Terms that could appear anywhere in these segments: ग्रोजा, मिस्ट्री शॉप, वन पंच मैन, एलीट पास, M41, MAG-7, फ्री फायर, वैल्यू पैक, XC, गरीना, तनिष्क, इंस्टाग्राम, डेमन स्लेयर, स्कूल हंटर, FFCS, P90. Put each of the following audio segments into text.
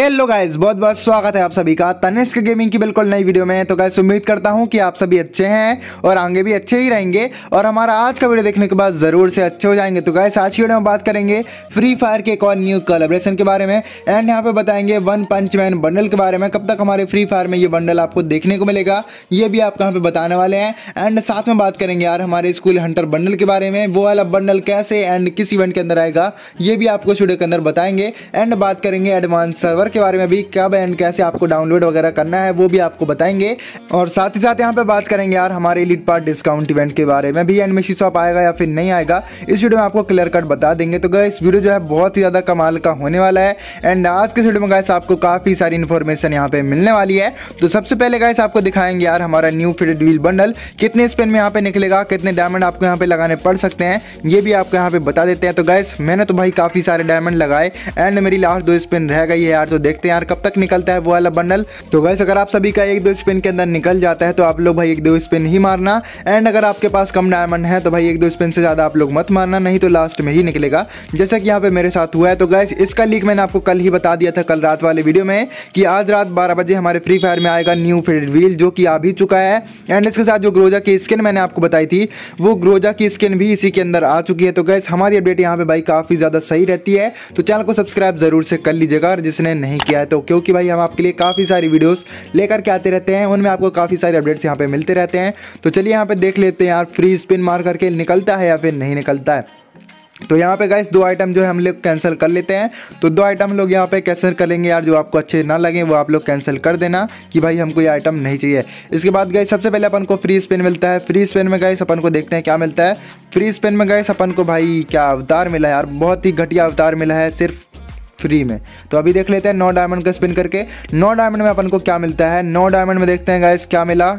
Hello guys, बहुत बहुत स्वागत है आप सभी का तनिष्क गेमिंग की बिल्कुल नई वीडियो में। तो गाइस उम्मीद करता हूं कि आप सभी अच्छे हैं और आगे भी अच्छे ही रहेंगे और हमारा आज का वीडियो देखने के बाद ज़रूर से अच्छे हो जाएंगे। तो गाइस आज की वीडियो में बात करेंगे फ्री फायर के एक और न्यू कोलैबोरेशन के बारे में एंड यहाँ पे बताएंगे वन पंच मैन बंडल के बारे में। कब तक हमारे फ्री फायर में ये बंडल आपको देखने को मिलेगा ये भी आपको यहाँ पे बताने वाले हैं एंड साथ में बात करेंगे यार हमारे स्कूल हंटर बंडल के बारे में। वो वाला बंडल कैसे एंड किस इवेंट के अंदर आएगा ये भी आपको वीडियो के अंदर बताएंगे एंड बात करेंगे एडवांस सर्वर के बारे में भी, कब एंड कैसे आपको डाउनलोड वगैरह करना है वो भी आपको बताएंगे। और साथ ही साथ यहाँ पे बात करेंगे यार हमारे एलीट पास डिस्काउंट इवेंट के बारे में भी एंड मिस्ट्री शॉप आएगा या फिर नहीं आएगा, इस वीडियो में आपको क्लियर कट बता देंगे। तो गाइस वीडियो जो है बहुत ही ज़्यादा कमाल का होने वाला है एंड आज के वीडियो में गाइस आपको काफ़ी सारी इन्फॉर्मेशन यहाँ पे मिलने वाली है। तो सबसे पहले गाइस आपको दिखाएंगे यार हमारा न्यू फिडेड व्हील बंडल कितने स्पिन में यहाँ पे निकलेगा, कितने डायमंड आपको यहाँ पे लगाने पड़ सकते हैं ये भी आपको यहाँ पे बता देते हैं। तो गाइस मैंने तो भाई काफ़ी सारे डायमंड लगाए एंड मेरी लास्ट 2 स्पिन रह गई है यार, तो देखते हैं यार कब तक निकलता है वो वाला बंडल। तो गाइस अगर आप सभी का 1-2 स्पिन के अंदर निकल जाता है तो आप लोग भाई 1-2 स्पिन ही मारना एंड अगर आपके पास कम डायमंड है तो भाई 1-2 स्पिन से ज़्यादा आप लोग मत मारना, नहीं तो लास्ट में ही निकलेगा जैसा कि यहाँ पे मेरे साथ हुआ है। तो गाइस इसका लीक मैंने आपको कल ही बता दिया था, कल रात वाले वीडियो में, कि आज रात 12 बजे हमारे फ्री फायर में आएगा न्यू फील्ड व्हील जो कि आ भी चुका है एंड इसके साथ जो ग्रोजा की स्किन मैंने आपको बताई थी वो ग्रोजा की स्किन भी इसी के अंदर आ चुकी है। तो गाइस हमारी अपडेट यहाँ पर भाई काफ़ी ज़्यादा सही रहती है, तो चैनल को सब्सक्राइब ज़रूर से कर लीजिएगा जिसने नहीं किया है, तो क्योंकि भाई हम आपके लिए काफ़ी सारी वीडियोस लेकर के आते रहते हैं, उनमें आपको काफ़ी सारे अपडेट्स यहाँ पे मिलते रहते हैं। तो चलिए यहाँ पे देख लेते हैं यार फ्री स्पिन मार करके निकलता है या फिर नहीं निकलता है। तो यहाँ पे गाइस 2 आइटम जो है हम लोग कैंसिल कर लेते हैं। तो 2 आइटम हम लोग यहाँ पे कैंसिल कर लेंगे यार, जो आपको अच्छे ना लगे वो आप लोग कैंसिल कर देना कि भाई हमको ये आइटम नहीं चाहिए। इसके बाद गाइस सबसे पहले अपन को फ्री स्पिन मिलता है। फ्री स्पिन में गाइस अपन को देखते हैं क्या मिलता है। फ्री स्पिन में गाइस अपन को भाई क्या अवतार मिला है यार, बहुत ही घटिया अवतार मिला है सिर्फ फ्री में। तो अभी देख लेते हैं 9 डायमंड का स्पिन करके 9 डायमंड में अपन को क्या मिलता है। 9 डायमंड में देखते हैं गाइस क्या मिला।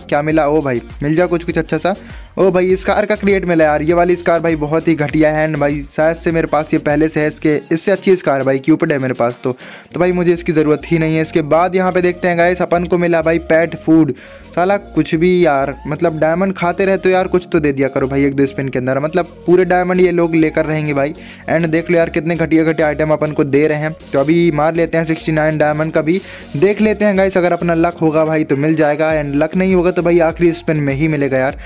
ओ भाई मिल जाओ कुछ कुछ अच्छा सा। ओ भाई स्कार का क्रिएट मिला यार, ये वाली स्कार भाई बहुत ही घटिया है एंड भाई शायद से मेरे पास ये पहले से है, इससे अच्छी स्कार भाई क्यूपिड है मेरे पास, तो भाई मुझे इसकी ज़रूरत ही नहीं है। इसके बाद यहाँ पे देखते हैं गाइस अपन को मिला भाई पेट फूड। साला कुछ भी यार, मतलब डायमंड खाते रहते हो यार, कुछ तो दे दिया करो भाई 1-2 स्पिन के अंदर, मतलब पूरे डायमंड ये लोग लेकर रहेंगे भाई। एंड देख लो यार कितने घटिया घटिया आइटम अपन को दे रहे हैं। तो अभी मार लेते हैं 69 डायमंड का भी, देख लेते हैं गाइस अगर अपना लक होगा भाई तो मिल जाएगा एंड लक नहीं होगा तो भाई आखिरी स्पिन में ही मिलेगा यार।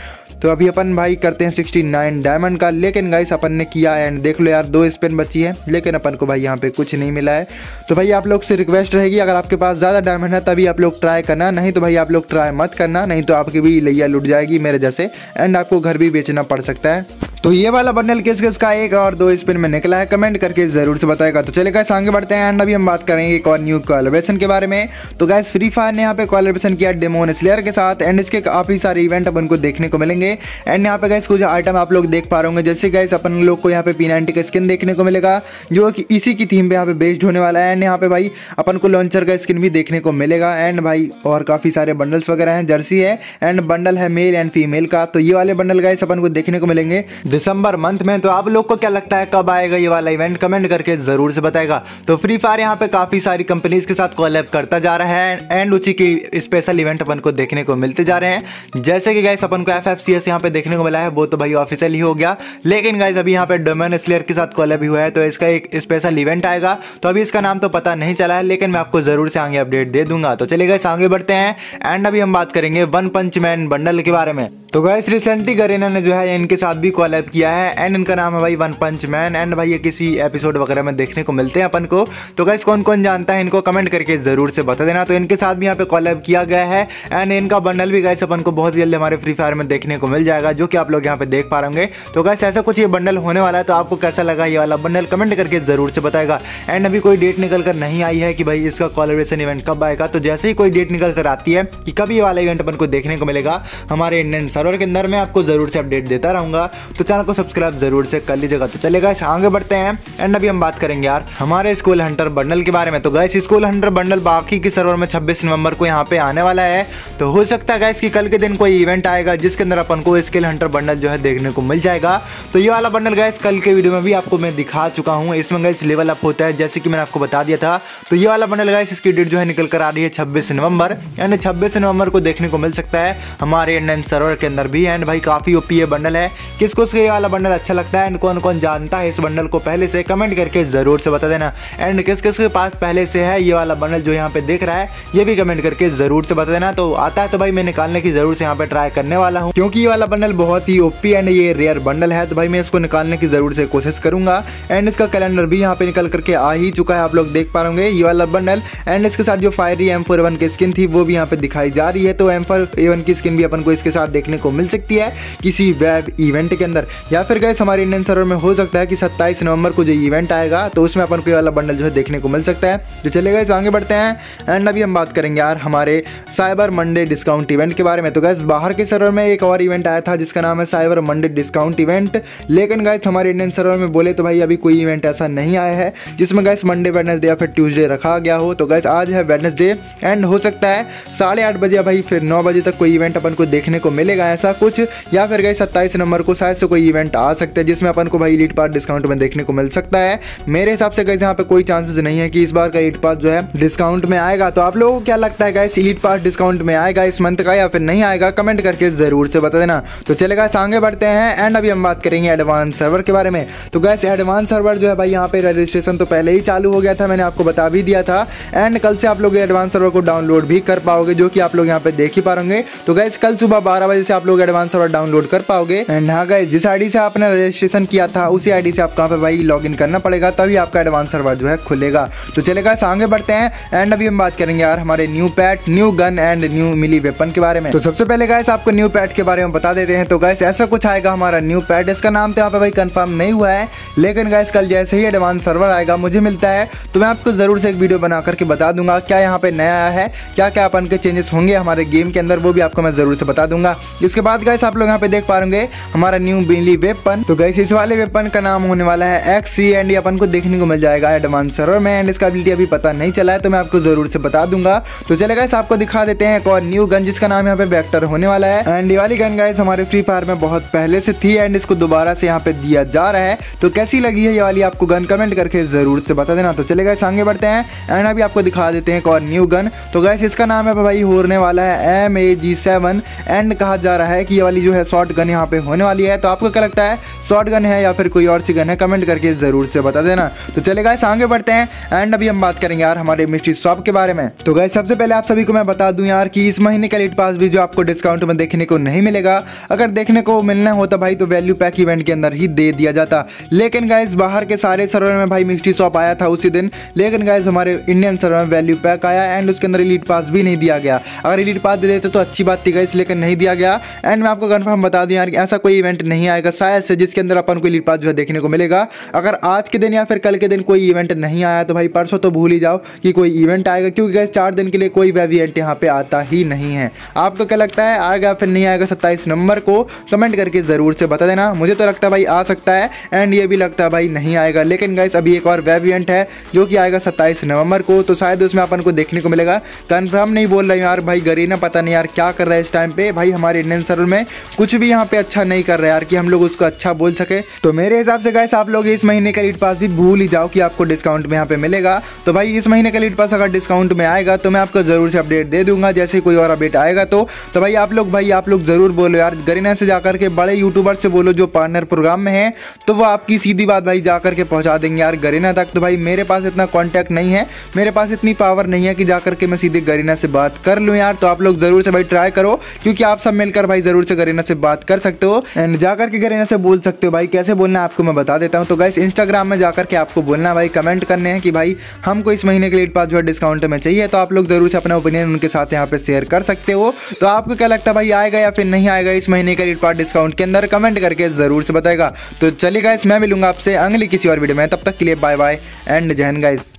तो अभी अपन भाई करते हैं 69 डायमंड का, लेकिन गाइस अपन ने किया एंड देख लो यार 2 स्पिन बची है लेकिन अपन को भाई यहाँ पे कुछ नहीं मिला है। तो भाई आप लोग से रिक्वेस्ट रहेगी अगर आपके पास ज़्यादा डायमंड है तभी आप लोग ट्राई करना, नहीं तो भाई आप लोग ट्राई मत करना, नहीं तो आपकी भी लैया लुट जाएगी मेरे जैसे एंड आपको घर भी बेचना पड़ सकता है। तो ये वाला बंडल किस किस का 1 और 2 स्पिन में निकला है कमेंट करके ज़रूर से बताएगा। तो चलिए गाइस आगे बढ़ते हैं एंड अभी हम बात करेंगे एक और न्यू कोलैबोरेशन के बारे में। तो गाइस फ्री फायर ने यहाँ पे कोलैबोरेशन किया डेमन स्लेयर के साथ एंड इसके काफ़ी सारे इवेंट अपन को देखने को मिलेंगे एंड यहाँ पे गाइस कुछ आइटम आप लोग देख पा रहे होंगे, जैसे गाइस अपन लोग को यहाँ पे P90 का स्किन देखने को मिलेगा जो कि इसी की थीम पर यहाँ पे बेस्ड होने वाला है एंड यहाँ पे भाई अपन को लॉन्चर का स्किन भी देखने को मिलेगा एंड भाई और काफ़ी सारे बंडल्स वगैरह हैं, जर्सी है एंड बंडल है मेल एंड फीमेल का। तो ये वाले बंडल गाइस अपन को देखने को मिलेंगे दिसंबर मंथ में। तो आप लोग को क्या लगता है कब आएगा ये वाला इवेंट कमेंट करके ज़रूर से बताएगा। तो फ्री फायर यहाँ पे काफ़ी सारी कंपनीज़ के साथ कोलैब करता जा रहा है एंड उसी की स्पेशल इवेंट अपन को देखने को मिलते जा रहे हैं, जैसे कि गाइस अपन को FFCS यहाँ पे देखने को मिला है, वो तो भाई ऑफिशियल ही हो गया, लेकिन गाइस अभी यहाँ पे डेमन स्लेयर के साथ कोलैब भी हुआ है तो इसका एक स्पेशल इवेंट आएगा। तो अभी इसका नाम तो पता नहीं चला है लेकिन मैं आपको ज़रूर से आगे अपडेट दे दूंगा। तो चलिए गाइस आगे बढ़ते हैं एंड अभी हम बात करेंगे वन पंच मैन बंडल के बारे में। तो गाइस रिसेंटली गरीना ने जो है इनके साथ भी कोलैब किया है एंड इनका नाम है भाई वन पंच मैन एंड भाई ये किसी एपिसोड वगैरह में देखने को मिलते हैं अपन को। तो गाइस कौन कौन जानता है इनको कमेंट करके ज़रूर से बता देना। तो इनके साथ भी यहाँ पे कोलैब किया गया है एंड इनका बंडल भी गाइस अपन को बहुत जल्दी हमारे फ्री फायर में देखने को मिल जाएगा जो कि आप लोग यहाँ पे देख पा रहे होंगे। तो गाइस ऐसा कुछ ये बंडल होने वाला है, तो आपको कैसा लगा ये वाला बंडल कमेंट करके ज़रूर से बताएगा। एंड अभी कोई डेट निकल कर नहीं आई है कि भाई इसका कोलैबोरेशन इवेंट कब आएगा, तो जैसे ही कोई डेट निकल कर आती है कि कब ये वाला इवेंट अपन को देखने को मिलेगा हमारे इंडियन सर्वर के अंदर मैं आपको ज़रूर से अपडेट देता रहूँगा। तो चैनल को सब्सक्राइब जरूर से कर लीजिएगा। तो चलिए गाइस आगे बढ़ते हैं एंड अभी हम बात करेंगे यार हमारे स्कूल हंटर बंडल के बारे में। तो गाइस स्कूल हंटर बंडल बाकी के सर्वर में 26 नवंबर को यहाँ पे आने वाला है। तो हो सकता है गाइस कि कल के दिन कोई इवेंट आएगा जिसके अंदर अपन को स्कूल हंटर बंडल जो है देखने को मिल जाएगा। तो ये वाला बंडल गाइस कल के वीडियो में भी आपको मैं दिखा चुका हूँ, इसमें गाइस लेवल अप होता है जैसे कि मैंने आपको बता दिया था। तो ये वाला बंडल गाइस इसकी डेट जो है निकल कर आ रही है 26 नवंबर, यानी 26 नवंबर को देखने को मिल सकता है हमारे इंडियन सर्वर के अंदर भी। एंड भाई काफ़ी ओपी ये बंडल है, किसको ये वाला बंडल अच्छा लगता है एंड कौन कौन जानता है इस बंडल को पहले से, कमेंट करके ज़रूर से बता देना। एंड किस किस के पास पहले से है ये वाला बंडल जो यहाँ पे दिख रहा है, ये भी कमेंट करके ज़रूर से बता देना। तो आता है तो भाई मैं निकालने की ज़रूर से यहाँ पे ट्राई करने वाला हूँ, क्योंकि ये वाला बंडल बहुत ही ओपी एंड ये रेयर बंडल है। तो भाई मैं इसको निकालने की ज़रूर से कोशिश करूँगा। एंड इसका कैलेंडर भी यहाँ पे निकल करके आ ही चुका है, आप लोग देख पा रहे ये वाला बंडल। एंड इसके साथ जो फायरी M41 की स्किन थी वो भी यहाँ पे दिखाई जा रही है। तो M41 की स्किन भी अपन को इसके साथ देखने को मिल सकती है किसी वेब इवेंट के अंदर, या फिर गाइस हमारे इंडियन सर्वर में हो सकता है कि 27 नवंबर को जो इवेंट आएगा तो उसमें अपन को ये वाला बंडल जो है देखने को मिल सकता है। तो चलिए गाइस आगे बढ़ते हैं। एंड अभी हम बात करेंगे यार हमारे साइबर मंडे डिस्काउंट इवेंट के बारे में। तो गाइस बाहर के सर्वर में एक और इवेंट आया था जिसका नाम है साइबर मंडे डिस्काउंट इवेंट, लेकिन गाइस हमारे इंडियन सर्वर में बोले तो भाई अभी कोई इवेंट ऐसा नहीं आया है जिसमें गाइस मंडे वेडनेसडे या फिर ट्यूजडे रखा गया हो। तो गाइस आज है वेडनेसडे एंड हो सकता है 8:30 बजे या भाई फिर 9 बजे तक कोई इवेंट अपन को देखने को मिलेगा ऐसा कुछ, या फिर गाइस 27 नवंबर को शायद से कोई इवेंट आ सकता है जिसमें अपन को भाई एलीट पास डिस्काउंट में देखने को मिल सकता है। मेरे हिसाब से गाइस यहाँ पे कोई चांसेस नहीं है कि इस बार का एलीट पास जो है डिस्काउंट में आएगा। तो आप लोगों को क्या लगता है गाइस एलीट पास डिस्काउंट में आएगा इस मंथ का या फिर नहीं आएगा, कमेंट करके जरूर से बता देना। तो चले गाइस आगे बढ़ते हैं। एंड अभी हम बात करेंगे एडवांस सर्वर के बारे में। तो गाइस एडवांस सर्वर जो है भाई यहाँ पे रजिस्ट्रेशन तो पहले ही चालू हो गया था, मैंने आपको बता भी दिया था। एंड कल से आप लोग एडवांस सर्वर को डाउनलोड भी कर पाओगे जो कि आप लोग यहाँ पे देख ही पाओगे। तो गाइस कल सुबह 12 बजे से आप लोग एडवांस सर्वर डाउनलोड कर पाओगे। एंड हाँ गाइस जिस आईडी से आपने रजिस्ट्रेशन किया था उसी आईडी से आपको पे भाई लॉगिन करना पड़ेगा, तभी आपका एडवांस सर्वर जो है खुलेगा। तो चलिए गाइस आगे बढ़ते हैं। एंड अभी हम बात करेंगे यार हमारे new pet, new gun and new melee weapon के बारे में। तो सबसे पहले गाइस आपको न्यू पैट के बारे में बता देते हैं। तो गाइस ऐसा कुछ आएगा हमारा न्यू पैट, इसका नाम तो यहाँ पे भाई कंफर्म नहीं हुआ है, लेकिन गाइस कल जैसे ही एडवांस सर्वर आएगा मुझे मिलता है तो मैं आपको जरूर से एक वीडियो बना करके बता दूंगा क्या यहाँ पे नया आया है, क्या क्या अपन के चेंजेस होंगे हमारे गेम के अंदर, वो भी आपको मैं जरूर से बता दूंगा। इसके बाद गाइस आप लोग यहाँ पे देख पाएंगे हमारा न्यू बिजली वेपन। तो गाइस इस वाले वेपन का नाम होने वाला है XC एंड ये अपन को देखने को मिल जाएगा एडवांस सर्वर में। एंड इसका एबिलिटी अभी पता नहीं चला है तो मैं आपको जरूर से बता दूंगा। तो चले गाइस आपको दिखा देते हैं एक और न्यू गन जिसका नाम यहाँ पे वेक्टर होने वाला है। एंड ये वाली गन गाइस हमारे फ्री फायर में बहुत पहले से थी एंड इसको दोबारा से यहाँ पे दिया जा रहा है। तो कैसी लगी है ये वाली आपको गन, कमेंट करके जरूर से बता देना। तो चले गाइस आगे बढ़ते हैं। एंड अभी आपको दिखा देते हैं एक और न्यू गन। तो गाइस इसका नाम है भाई होने वाला है MAG-7 एंड कहा जा रहा है कि ये वाली जो है शॉर्ट गन यहाँ पे होने वाली है। तो आपको क्या लगता है शॉर्ट गन है या फिर कोई और सी गन है, कमेंट करके जरूर से बता देना। तो चले गाइस आगे बढ़ते हैं। एंड अभी हम बात करेंगे यार हमारे मिस्ट्री शॉप के बारे में। तो गाइस सबसे पहले आप सभी को मैं बता दूं यार कि इस महीने का एलीट पास भी जो आपको डिस्काउंट में देखने को नहीं मिलेगा। अगर देखने को मिलना होता भाई तो वैल्यू पैक इवेंट के अंदर ही दे दिया जाता, लेकिन गाइस बाहर के सारे सर्वर में भाई मिस्ट्री शॉप आया था उसी दिन, लेकिन गाइस हमारे इंडियन सर्वर में वैल्यू पैक आया एंड उसके अंदर एलीट पास भी नहीं दिया गया। अगर एलीट पास दे देते तो अच्छी बात थी गाइस, लेकिन नहीं दिया गया। एंड मैं आपको कन्फर्म बता दूं यार ऐसा कोई इवेंट नहीं आएगा शायद से जिसके अंदर अपन को एलीट पास जो है देखने को मिलेगा। अगर आज के दिन या फिर कल के दिन कोई इवेंट नहीं आया तो भाई परसों तो भूल ही जाओ कि कोई इवेंट आएगा, क्योंकि गाइस 4 दिन के लिए कोई वेब इवेंट यहाँ पे आता ही नहीं है। आपको क्या लगता है आएगा फिर नहीं आएगा 27 नवंबर को, कमेंट करके ज़रूर से बता देना। मुझे तो लगता है भाई आ सकता है एंड ये भी लगता है भाई नहीं आएगा, लेकिन गाइस अभी एक और वेब इवेंट है जो कि आएगा 27 नवंबर को, तो शायद उसमें अपन को देखने को मिलेगा। कन्फर्म नहीं बोल रहे यार भाई, गरीना पता नहीं यार क्या कर रहा है इस टाइम पे, भाई हमारे इंडियन सर्वर में कुछ भी यहाँ पे अच्छा नहीं कर रहा है यार कि हम लोग उसको अच्छा बोल सके। तो मेरे हिसाब से गाइस आप लोग इस महीने का एलीट पास भी भूल ही जाओ कि आपको डिस्काउंट में यहाँ पे मिलेगा। तो भाई इस महीने का एलीट पास अगर डिस्काउंट में आएगा तो मैं आपको जरूर से अपडेट दे दूंगा जैसे कोई और अपडेट आएगा। तो भाई आप लोग जरूर बोलो यार, गरीना से जाकर के बड़े यूट्यूबर से बोलो जो पार्टनर प्रोग्राम में है, तो वो आपकी सीधी बात भाई जाकर के पहुँचा देंगे यार गरीना तक। तो भाई मेरे पास इतना कॉन्टैक्ट नहीं है, मेरे पास इतनी पावर नहीं है कि जाकर के मैं सीधे गरीना से बात कर लूँ यार। तो आप लोग जरूर से भाई ट्राई करो, क्योंकि आप सब मिलकर भाई जरूर से गरीना से बात कर सकते हो एंड जाकर के गरीना से बोल सकते हो। भाई कैसे बोलना आपको मैं बता देता हूँ। तो गाइस इंस्टाग्राम में जाकर के आपको बोलना भाई, कमेंट करने हैं कि भाई हमको इस महीने के एलीट पास जो है डिस्काउंट में चाहिए। तो आप लोग जरूर से अपना ओपिनियन उनके साथ यहाँ पे शेयर कर सकते हो। तो आपको क्या लगता है भाई आएगा या फिर नहीं आएगा इस महीने के एलीट पास डिस्काउंट के अंदर, कमेंट करके जरूर से बताएगा। तो चलिए गाइस मैं मिलूंगा आपसे अगली किसी और वीडियो में, तब तक के लिए बाय बाय एंड जय हिंद गाइस।